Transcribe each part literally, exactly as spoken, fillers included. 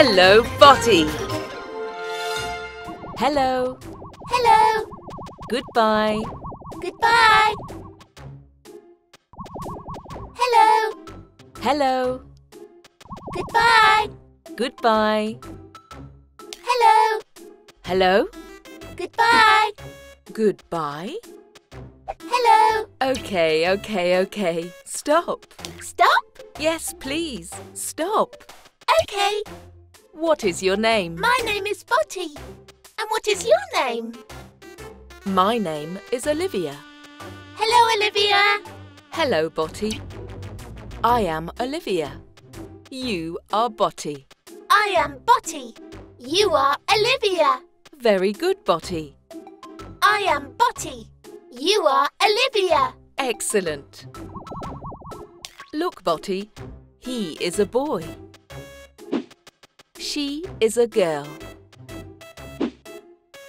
Hello, Botty. Hello. Hello. Goodbye. Goodbye. Hello. Hello. Goodbye. Goodbye. Hello. Hello. Goodbye. Goodbye. Hello. Okay, okay, okay. Stop. Stop? Yes, please. Stop. Okay. What is your name? My name is Botty. And what is your name? My name is Olivia. Hello, Olivia. Hello, Botty. I am Olivia. You are Botty. I am Botty. You are Olivia. Very good, Botty. I am Botty. You are Olivia. Excellent. Look, Botty. He is a boy. She is a girl.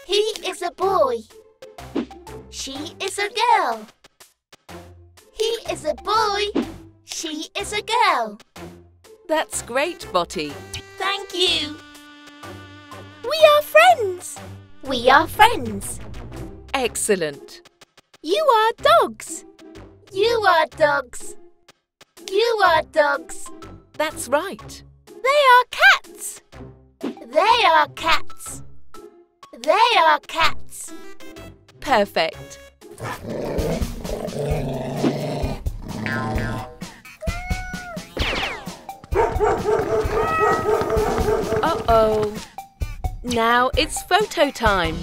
He is a boy. She is a girl. He is a boy. She is a girl. That's great, Botty. Thank you. We are friends. We are friends. Excellent. You are dogs. You are dogs. You are dogs. That's right. They are cats. They are cats. They are cats. Perfect. Uh-oh. Now it's photo time.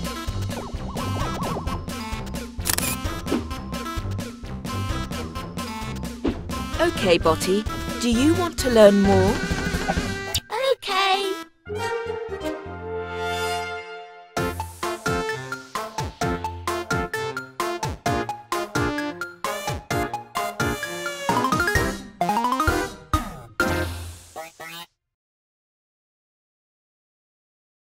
Okay, Botty, do you want to learn more?